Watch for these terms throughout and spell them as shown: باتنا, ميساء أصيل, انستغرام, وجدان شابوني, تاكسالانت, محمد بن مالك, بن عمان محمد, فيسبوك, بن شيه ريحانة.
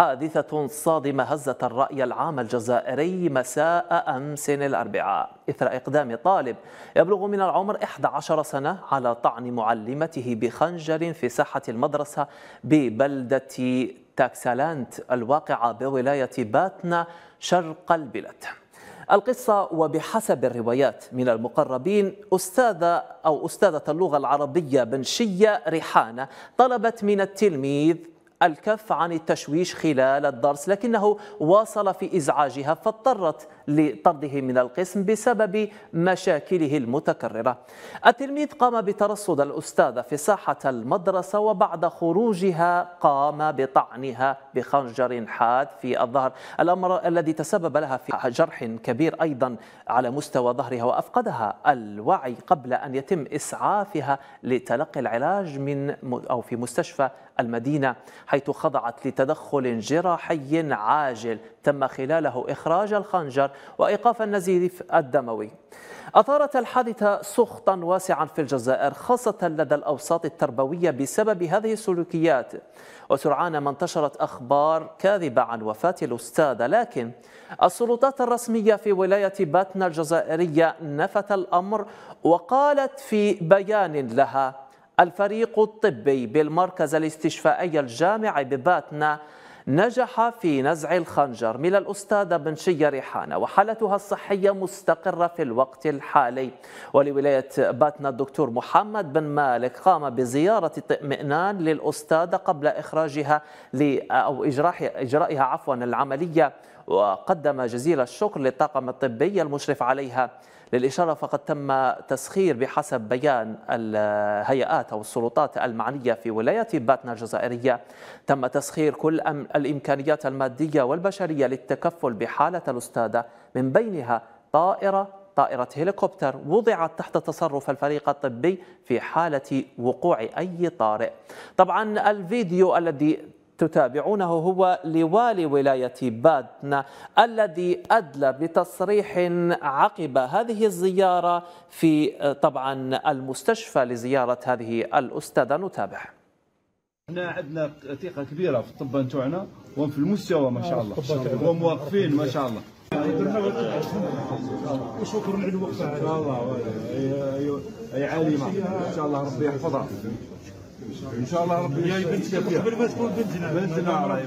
حادثة صادمة هزت الرأي العام الجزائري مساء أمس الأربعاء إثر إقدام طالب يبلغ من العمر 11 سنة على طعن معلمته بخنجر في ساحة المدرسة ببلدة تاكسالانت الواقعة بولاية باتنا شرق البلاد. القصة وبحسب الروايات من المقربين أستاذة اللغة العربية بن شيه ريحانة طلبت من التلميذ الكف عن التشويش خلال الدرس، لكنه واصل في إزعاجها فاضطرت لطرده من القسم بسبب مشاكله المتكررة. التلميذ قام بترصد الأستاذة في ساحة المدرسة، وبعد خروجها قام بطعنها بخنجر حاد في الظهر، الأمر الذي تسبب لها في جرح كبير أيضا على مستوى ظهرها، وأفقدها الوعي قبل أن يتم إسعافها لتلقي العلاج في مستشفى المدينة، حيث خضعت لتدخل جراحي عاجل تم خلاله إخراج الخنجر وإيقاف النزيف الدموي. أثارت الحادثة سخطا واسعا في الجزائر، خاصة لدى الأوساط التربوية، بسبب هذه السلوكيات، وسرعان ما انتشرت أخبار كاذبة عن وفاة الأستاذة. لكن السلطات الرسمية في ولاية باتنا الجزائرية نفت الأمر، وقالت في بيان لها: الفريق الطبي بالمركز الاستشفائي الجامعي بباتنا نجح في نزع الخنجر من الأستاذة بن شيه ريحانة، وحالتها الصحية مستقرة في الوقت الحالي. ولولاية باتنا الدكتور محمد بن مالك قام بزيارة اطمئنان للأستاذة قبل إخراجها أو إجرائها العملية، وقدم جزيل الشكر للطاقم الطبي المشرف عليها. للإشارة، فقد تم تسخير بحسب بيان الهيئات أو السلطات المعنية في ولاية باتنا الجزائرية، تم تسخير كل الإمكانيات المادية والبشرية للتكفل بحالة الأستاذة، من بينها طائرة هليكوبتر وضعت تحت تصرف الفريق الطبي في حالة وقوع أي طارئ. طبعا الفيديو الذي تتابعونه هو لوالي ولاية باتنا الذي أدلى بتصريح عقب هذه الزيارة في طبعا المستشفى لزيارة هذه الأستاذة. نتابع. احنا عندنا ثقة كبيرة في الطب نتاعنا وفي المستوى ما شاء الله ومواقفين ما شاء الله، وشكرا على الوقت. أي عالمة إن شاء الله ربي يحفظها، إن شاء الله ربي بنتنا.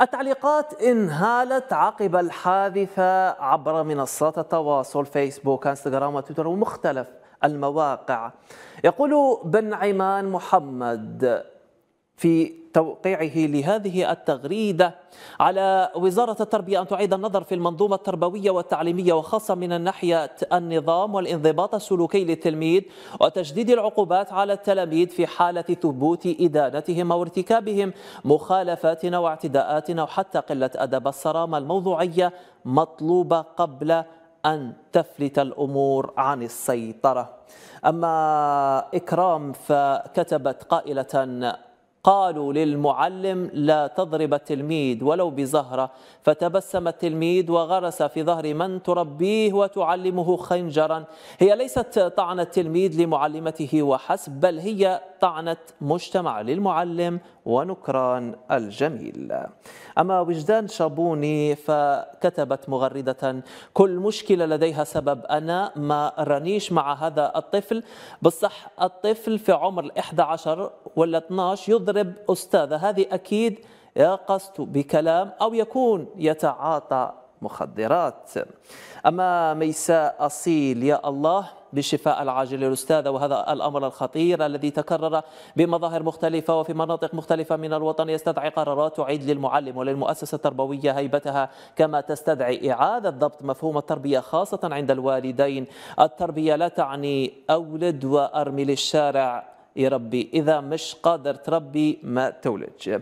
التعليقات انهالت عقب الحادثة عبر منصات التواصل فيسبوك، انستغرام، وتويتر ومختلف المواقع. يقول بن عمان محمد في توقيعه لهذه التغريدة: على وزارة التربية أن تعيد النظر في المنظومة التربوية والتعليمية، وخاصة من ناحية النظام والانضباط السلوكي للتلميذ، وتشديد العقوبات على التلاميذ في حالة ثبوت إدانتهم أو ارتكابهم مخالفاتنا واعتداءاتنا، وحتى قلة أدب. الصرامة الموضوعية مطلوبة قبل أن تفلت الأمور عن السيطرة. أما إكرام فكتبت قائلة: قالوا للمعلم لا تضرب التلميذ ولو بزهرة، فتبسم التلميذ وغرس في ظهر من تربيه وتعلمه خنجرا. هي ليست طعنة التلميذ لمعلمته وحسب، بل هي طعنة مجتمع للمعلم ونكران الجميل. أما وجدان شابوني فكتبت مغردة: كل مشكلة لديها سبب، أنا ما رانيش مع هذا الطفل. بالصح الطفل في عمر ال11 ولا 12 يضرب أستاذة، هذه أكيد يقصد بكلام أو يكون يتعاطى مخدرات. أما ميساء أصيل: يا الله بالشفاء العاجل للأستاذة، وهذا الأمر الخطير الذي تكرر بمظاهر مختلفة وفي مناطق مختلفة من الوطن يستدعي قرارات تعيد للمعلم وللمؤسسة التربوية هيبتها، كما تستدعي إعادة ضبط مفهوم التربية خاصة عند الوالدين. التربية لا تعني أولد وأرمي للشارع، يربي إذا مش قادر تربي ما تولد.